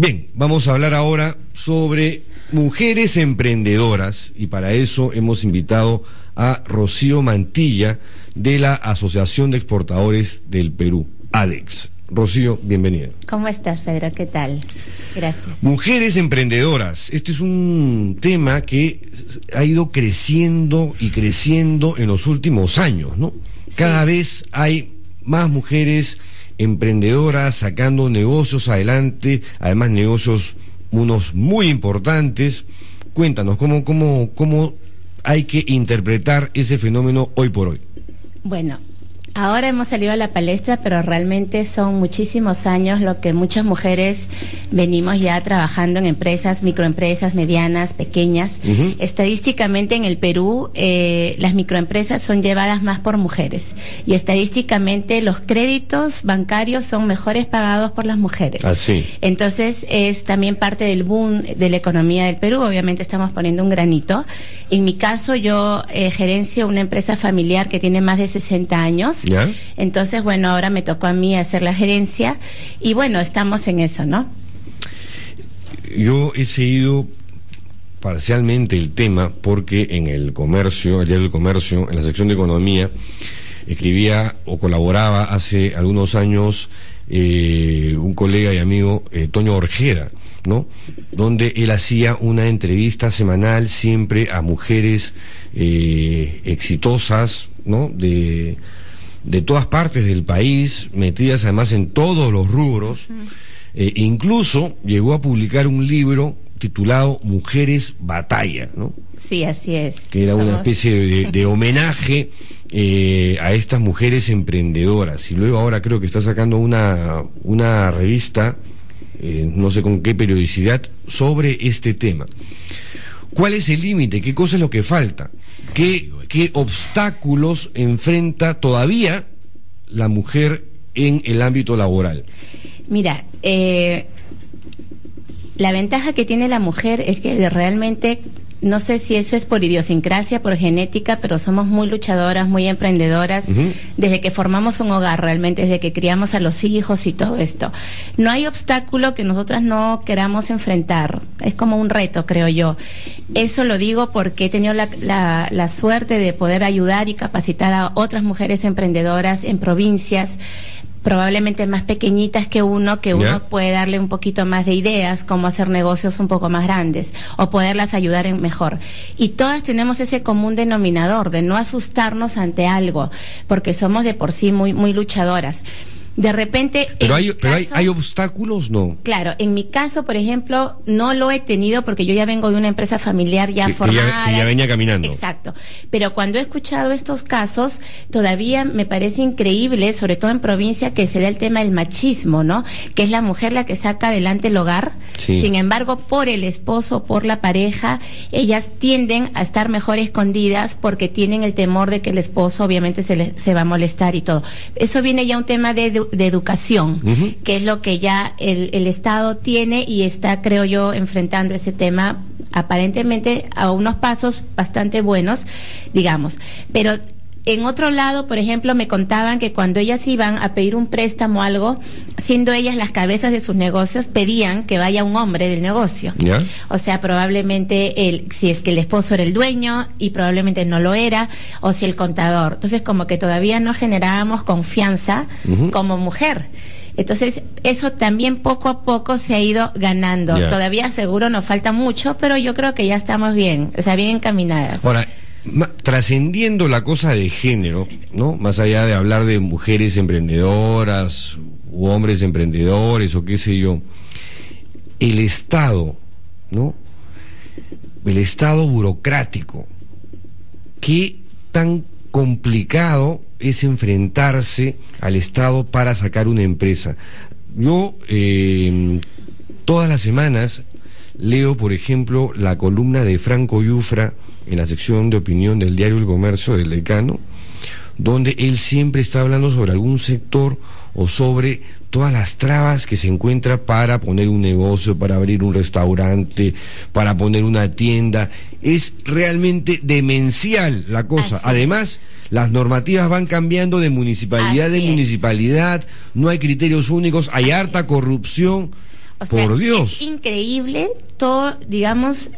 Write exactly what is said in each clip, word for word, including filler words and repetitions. Bien, vamos a hablar ahora sobre mujeres emprendedoras, y para eso hemos invitado a Rocío Mantilla de la Asociación de Exportadores del Perú, ADEX. Rocío, bienvenida. ¿Cómo estás, Pedro? ¿Qué tal? Gracias. Mujeres emprendedoras. Este es un tema que ha ido creciendo y creciendo en los últimos años, ¿no? Cada sí. vez hay más mujeres emprendedoras sacando negocios adelante, además negocios unos muy importantes. Cuéntanos, ¿cómo, cómo, cómo hay que interpretar ese fenómeno hoy por hoy? Bueno, ahora hemos salido a la palestra, pero realmente son muchísimos años lo que muchas mujeres venimos ya trabajando en empresas, microempresas, medianas, pequeñas. Uh-huh. Estadísticamente en el Perú eh, las microempresas son llevadas más por mujeres y estadísticamente los créditos bancarios son mejores pagados por las mujeres. Así. Entonces es también parte del boom de la economía del Perú. Obviamente estamos poniendo un granito. En mi caso yo eh, gerencio una empresa familiar que tiene más de sesenta años. Yeah. Entonces, bueno, ahora me tocó a mí hacer la gerencia y bueno, estamos en eso, ¿no? Yo he seguido parcialmente el tema porque en El Comercio, el diario El Comercio, en la sección de economía, escribía o colaboraba hace algunos años eh, un colega y amigo, eh, Toño Orjera, ¿no? Donde él hacía una entrevista semanal siempre a mujeres eh, exitosas, ¿no? De... de todas partes del país, metidas además en todos los rubros. Uh-huh. eh, incluso llegó a publicar un libro titulado Mujeres Batalla, ¿no? Sí, así es. Que era Somos... una especie de, de homenaje eh, a estas mujeres emprendedoras. Y luego ahora creo que está sacando una, una revista, eh, no sé con qué periodicidad, sobre este tema. ¿Cuál es el límite? ¿Qué cosa es lo que falta? ¿Qué, qué obstáculos enfrenta todavía la mujer en el ámbito laboral? Mira, eh, la ventaja que tiene la mujer es que realmente, no sé si eso es por idiosincrasia, por genética, pero somos muy luchadoras, muy emprendedoras. Uh-huh. Desde que formamos un hogar realmente, desde que criamos a los hijos y todo esto. No hay obstáculo que nosotras no queramos enfrentar. Es como un reto, creo yo. Eso lo digo porque he tenido la, la, la suerte de poder ayudar y capacitar a otras mujeres emprendedoras en provincias, probablemente más pequeñitas que uno, que uno yeah. puede darle un poquito más de ideas, cómo hacer negocios un poco más grandes, o poderlas ayudar en mejor. Y todas tenemos ese común denominador de no asustarnos ante algo, porque somos de por sí muy, muy luchadoras. De repente... Pero, hay, pero caso, hay, hay obstáculos, ¿no? Claro, en mi caso, por ejemplo, no lo he tenido porque yo ya vengo de una empresa familiar ya que, formada. Que ya, ya venía caminando. Exacto. Pero cuando he escuchado estos casos, todavía me parece increíble, sobre todo en provincia, que se da el tema del machismo, ¿no? Que es la mujer la que saca adelante el hogar. Sí. Sin embargo, por el esposo, por la pareja, ellas tienden a estar mejor escondidas porque tienen el temor de que el esposo obviamente se, le, se va a molestar y todo. Eso viene ya un tema de... de de educación, uh-huh. que es lo que ya el, el Estado tiene y está, creo yo, enfrentando ese tema aparentemente a unos pasos bastante buenos, digamos. Pero en otro lado, por ejemplo, me contaban que cuando ellas iban a pedir un préstamo o algo, siendo ellas las cabezas de sus negocios, pedían que vaya un hombre del negocio. ¿Ya? O sea, probablemente el, si es que el esposo era el dueño y probablemente no lo era, o si el contador. Entonces, como que todavía no generábamos confianza uh-huh. como mujer. Entonces, eso también poco a poco se ha ido ganando. ¿Ya? Todavía seguro nos falta mucho, pero yo creo que ya estamos bien, o sea, bien encaminadas. Ahora, trascendiendo la cosa de género, ¿no? Más allá de hablar de mujeres emprendedoras u hombres emprendedores o qué sé yo, el Estado, ¿no? El Estado burocrático, ¿qué tan complicado es enfrentarse al Estado para sacar una empresa? Yo eh, todas las semanas leo, por ejemplo, la columna de Franco Yufra en la sección de opinión del diario El Comercio del decano, donde él siempre está hablando sobre algún sector o sobre todas las trabas que se encuentra para poner un negocio, para abrir un restaurante, para poner una tienda. Es realmente demencial la cosa. Así. Además, las normativas van cambiando de municipalidad en municipalidad, no hay criterios únicos, hay Así harta es. corrupción. O sea, por Dios, es increíble todo, digamos.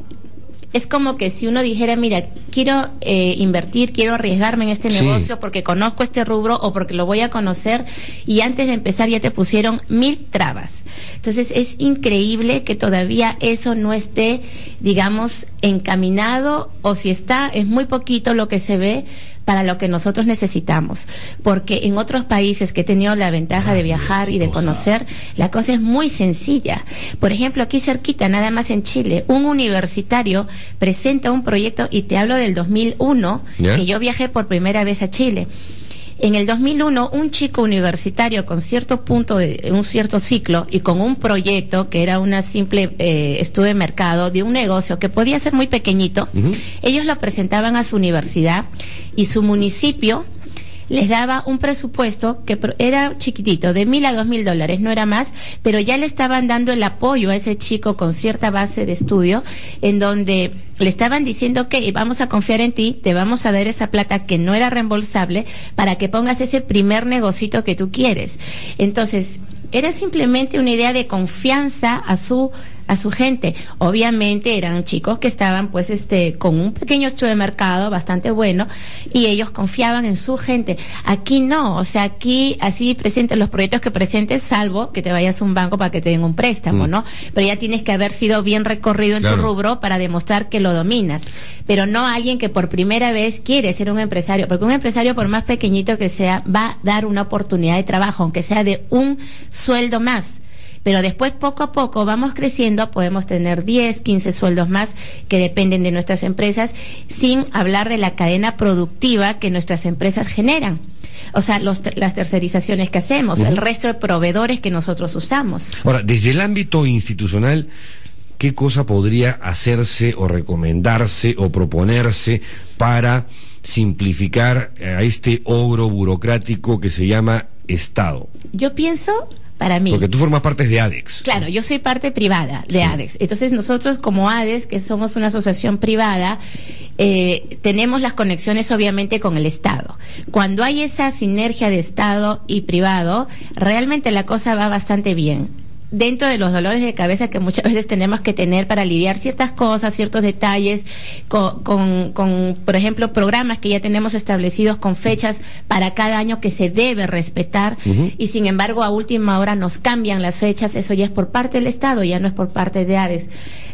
Es como que si uno dijera, mira, quiero eh, invertir, quiero arriesgarme en este sí. negocio porque conozco este rubro o porque lo voy a conocer, y antes de empezar ya te pusieron mil trabas. Entonces es increíble que todavía eso no esté, digamos, encaminado, o si está, es muy poquito lo que se ve para lo que nosotros necesitamos, porque en otros países que he tenido la ventaja ah, de viajar exitosa. y de conocer, la cosa es muy sencilla. Por ejemplo, aquí cerquita, nada más en Chile, un universitario presenta un proyecto, y te hablo del dos mil uno, yeah. que yo viajé por primera vez a Chile. En el dos mil uno, un chico universitario con cierto punto, de, un cierto ciclo, y con un proyecto que era una simple eh, estudio de mercado de un negocio que podía ser muy pequeñito, uh-huh. ellos lo presentaban a su universidad y su municipio les daba un presupuesto que era chiquitito, de mil a dos mil dólares, no era más, pero ya le estaban dando el apoyo a ese chico con cierta base de estudio, en donde le estaban diciendo que vamos a confiar en ti, te vamos a dar esa plata que no era reembolsable para que pongas ese primer negocito que tú quieres. Entonces, era simplemente una idea de confianza a su a su gente. Obviamente eran chicos que estaban pues este con un pequeño estudio de mercado bastante bueno, y ellos confiaban en su gente. Aquí no, o sea, aquí así presentes los proyectos que presentes, salvo que te vayas a un banco para que te den un préstamo, mm. ¿no? Pero ya tienes que haber sido bien recorrido en claro. tu rubro para demostrar que lo dominas, pero no alguien que por primera vez quiere ser un empresario, porque un empresario, por más pequeñito que sea, va a dar una oportunidad de trabajo, aunque sea de un sueldo más. Pero después, poco a poco, vamos creciendo, podemos tener diez, quince sueldos más que dependen de nuestras empresas, sin hablar de la cadena productiva que nuestras empresas generan. O sea, los, las tercerizaciones que hacemos, uh-huh. el resto de proveedores que nosotros usamos. Ahora, desde el ámbito institucional, ¿qué cosa podría hacerse o recomendarse o proponerse para simplificar a este ogro burocrático que se llama Estado? Yo pienso... Para mí. Porque tú formas parte de ADEX. Claro, yo soy parte privada de sí. ADEX. Entonces nosotros como ADEX, que somos una asociación privada, eh, tenemos las conexiones obviamente con el Estado. Cuando hay esa sinergia de Estado y privado, realmente la cosa va bastante bien. Dentro de los dolores de cabeza que muchas veces tenemos que tener para lidiar ciertas cosas, ciertos detalles, con, con, con, por ejemplo, programas que ya tenemos establecidos con fechas para cada año que se debe respetar, uh-huh. y sin embargo a última hora nos cambian las fechas, eso ya es por parte del Estado, ya no es por parte de ADEX,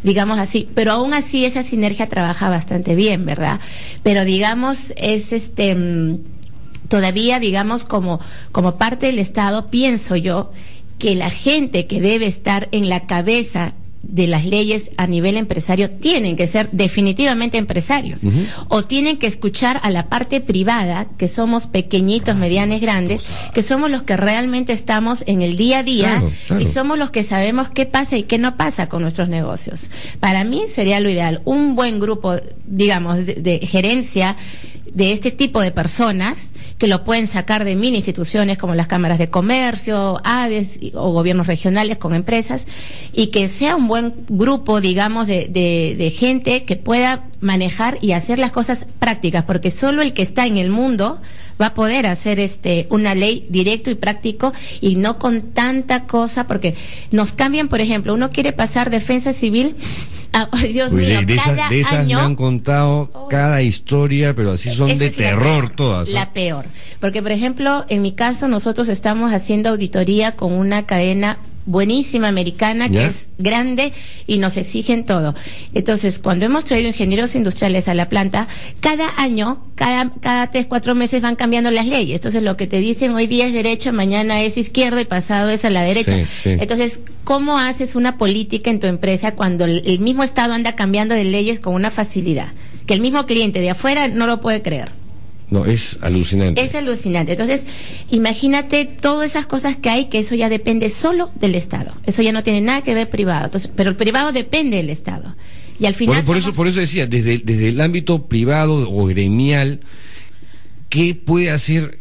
digamos así, pero aún así esa sinergia trabaja bastante bien, ¿verdad? Pero digamos, es este... todavía, digamos, como, como parte del Estado, pienso yo, que la gente que debe estar en la cabeza de las leyes a nivel empresario tienen que ser definitivamente empresarios, uh-huh. o tienen que escuchar a la parte privada, que somos pequeñitos, Ay, medianos, grandes, que somos los que realmente estamos en el día a día, claro, claro. y somos los que sabemos qué pasa y qué no pasa con nuestros negocios. Para mí sería lo ideal, un buen grupo, digamos, de, de gerencia de este tipo de personas, que lo pueden sacar de mini instituciones como las cámaras de comercio, ADEX o gobiernos regionales con empresas, y que sea un buen grupo, digamos, de, de, de gente que pueda manejar y hacer las cosas prácticas, porque solo el que está en el mundo va a poder hacer este una ley directo y práctico, y no con tanta cosa, porque nos cambian, por ejemplo, uno quiere pasar defensa civil. Oh, Dios Uy, mío, de esas, cada de esas año... me han contado oh. cada historia, pero así son Esa de terror todas. La peor, porque por ejemplo, en mi caso, nosotros estamos haciendo auditoría con una cadena buenísima americana, ¿Ya? que es grande, y nos exigen todo. Entonces, cuando hemos traído ingenieros industriales a la planta, cada año, cada, cada tres, cuatro meses van cambiando las leyes. Entonces, lo que te dicen hoy día es derecha, mañana es izquierda y pasado es a la derecha. Sí, sí. Entonces, ¿cómo haces una política en tu empresa cuando el mismo Estado anda cambiando de leyes con una facilidad? Que el mismo cliente de afuera no lo puede creer. No, es alucinante. Es alucinante. Entonces, imagínate todas esas cosas que hay, que eso ya depende solo del Estado. Eso ya no tiene nada que ver privado. Entonces, pero el privado depende del Estado. Y al final. Por, por somos... eso, por eso decía, desde, desde el ámbito privado o gremial, ¿qué puede hacer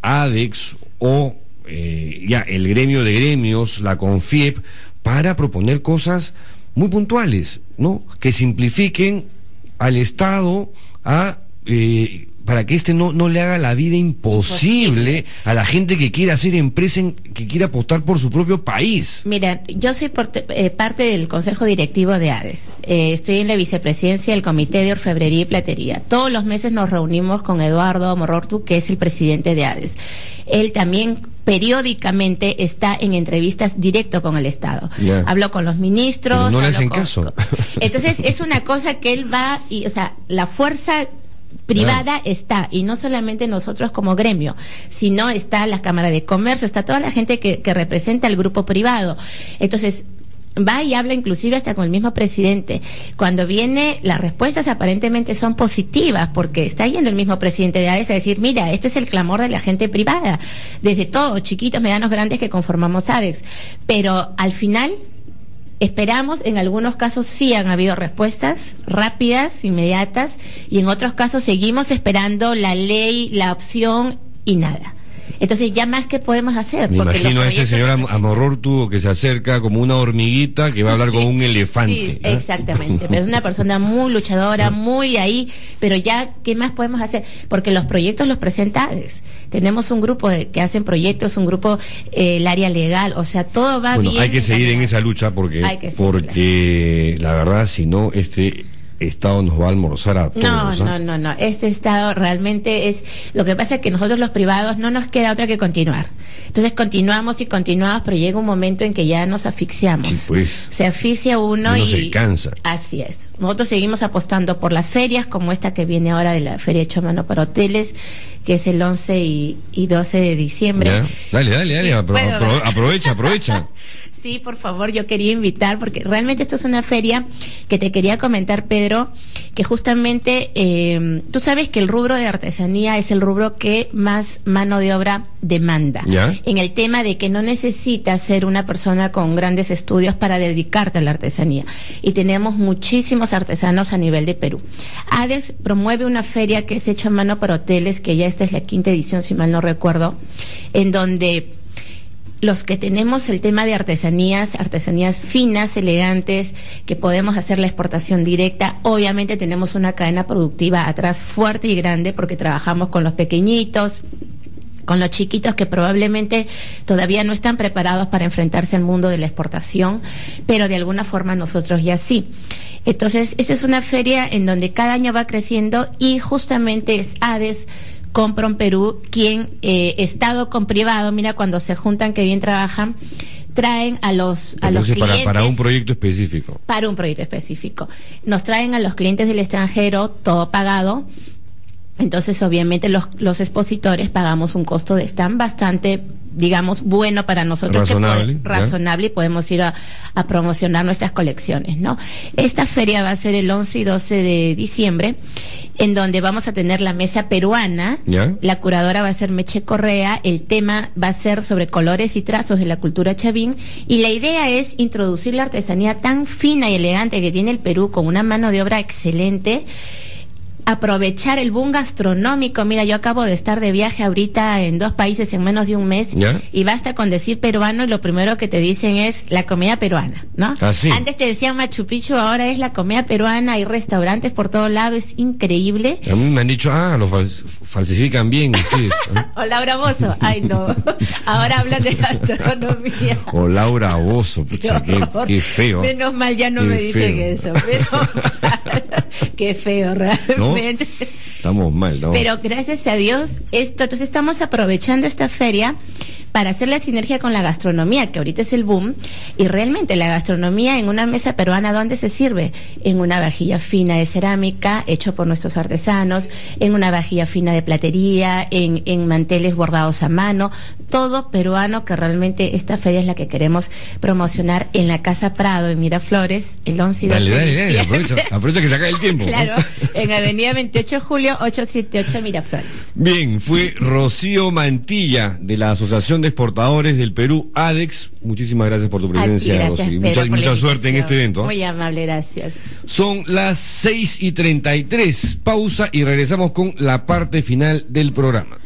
ADEX o eh, ya el gremio de gremios, la CONFIEP, para proponer cosas muy puntuales, ¿no? Que simplifiquen al Estado a Eh, para que este no, no le haga la vida imposible, imposible a la gente que quiera hacer empresa, en, que quiera apostar por su propio país. Mira, yo soy por, eh, parte del Consejo Directivo de ADEX. Eh, estoy en la vicepresidencia del Comité de Orfebrería y Platería. Todos los meses nos reunimos con Eduardo Amorrortu, que es el presidente de ADEX. Él también periódicamente está en entrevistas directo con el Estado. Yeah. Habló con los ministros. Pero no le hacen con, caso. Con, entonces, es una cosa que él va, y, o sea, la fuerza privada ah. está, y no solamente nosotros como gremio, sino está la Cámara de Comercio, está toda la gente que, que representa al grupo privado. Entonces va y habla inclusive hasta con el mismo presidente. Cuando viene, las respuestas aparentemente son positivas, porque está yendo el mismo presidente de ADEX a decir, mira, este es el clamor de la gente privada, desde todos, chiquitos, medianos, grandes, que conformamos ADEX. Pero al final esperamos, en algunos casos sí han habido respuestas rápidas, inmediatas, y en otros casos seguimos esperando la ley, la opción y nada. Entonces ya más que podemos hacer. Me imagino a este señor Amorrortu que se acerca como una hormiguita que va a hablar sí, con un elefante. Sí, ¿eh? Exactamente, pero es una persona muy luchadora, muy ahí, pero ya qué más podemos hacer, porque los proyectos los presenta ADEX. Tenemos un grupo de, que hacen proyectos, un grupo, eh, el área legal, o sea, todo va bueno, bien. Bueno, hay que seguir en esa lucha porque, porque la verdad, si no, este Estado nos va a almorzar a todos. No, ¿eh? no, no, no. Este Estado realmente es... Lo que pasa es que nosotros los privados no nos queda otra que continuar. Entonces continuamos y continuamos, pero llega un momento en que ya nos asfixiamos. Sí, pues. Se asfixia uno y... se cansa. Así es. Nosotros seguimos apostando por las ferias, como esta que viene ahora de la Feria Hecho a Mano para Hoteles, que es el once y, y doce de diciembre. Ya. Dale, dale, dale. Sí, apro bueno, apro ¿verdad? Aprovecha, aprovecha. Sí, por favor, yo quería invitar, porque realmente esto es una feria que te quería comentar, Pedro, que justamente, eh, tú sabes que el rubro de artesanía es el rubro que más mano de obra demanda. ¿Ya? En el tema de que no necesitas ser una persona con grandes estudios para dedicarte a la artesanía. Y tenemos muchísimos artesanos a nivel de Perú. ADEX promueve una feria que es Hecho a Mano para Hoteles, que ya esta es la quinta edición, si mal no recuerdo, en donde los que tenemos el tema de artesanías, artesanías finas, elegantes, que podemos hacer la exportación directa. Obviamente tenemos una cadena productiva atrás fuerte y grande, porque trabajamos con los pequeñitos, con los chiquitos que probablemente todavía no están preparados para enfrentarse al mundo de la exportación, pero de alguna forma nosotros ya sí. Entonces, esa es una feria en donde cada año va creciendo, y justamente es ADEX Comprom Perú, quien, eh, Estado con privado, mira cuando se juntan, que bien trabajan, traen a los a Entonces, los clientes para, para un proyecto específico. Para un proyecto específico. Nos traen a los clientes del extranjero, todo pagado. Entonces, obviamente, los, los expositores pagamos un costo de stand bastante, digamos, bueno para nosotros. Razonable. Que puede, razonable, y podemos ir a, a promocionar nuestras colecciones, ¿no? Esta feria va a ser el once y doce de diciembre, en donde vamos a tener la mesa peruana. ¿Ya? La curadora va a ser Meche Correa, el tema va a ser sobre colores y trazos de la cultura chavín, y la idea es introducir la artesanía tan fina y elegante que tiene el Perú, con una mano de obra excelente, aprovechar el boom gastronómico. Mira, yo acabo de estar de viaje ahorita en dos países en menos de un mes. ¿Ya? Y basta con decir peruano y lo primero que te dicen es la comida peruana, ¿no? ¿Ah, sí? Antes te decían Machu Picchu, ahora es la comida peruana, hay restaurantes por todo lado, es increíble. A mí me han dicho, ah, lo fal falsifican bien ustedes. O Laura Bozo, ay no, ahora hablan de gastronomía. O Laura Bozo, pucha, qué, qué feo. Menos mal ya no qué me dicen feo. Eso, menos mal. Qué feo, realmente. ¿No? Estamos mal, ¿no? Pero gracias a Dios, esto, entonces estamos aprovechando esta feria para hacer la sinergia con la gastronomía, que ahorita es el boom, y realmente la gastronomía en una mesa peruana, ¿dónde se sirve? En una vajilla fina de cerámica, hecho por nuestros artesanos, en una vajilla fina de platería, en, en manteles bordados a mano, todo peruano, que realmente esta feria es la que queremos promocionar en la Casa Prado, en Miraflores, el once y doce de diciembre. Aprovecha, aprovecha que se acaba el tiempo. Claro, ¿no? En Avenida veintiocho de julio, ocho siete ocho, Miraflores. Bien, fue Rocío Mantilla, de la Asociación de Exportadores del Perú, ADEX. Muchísimas gracias por tu presencia. Gracias, Pedro, mucha, por mucha suerte en este evento, ¿eh? Muy amable, gracias. Son las seis y treinta y tres. Pausa y regresamos con la parte final del programa.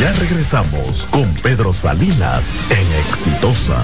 Ya regresamos con Pedro Salinas en Exitosa.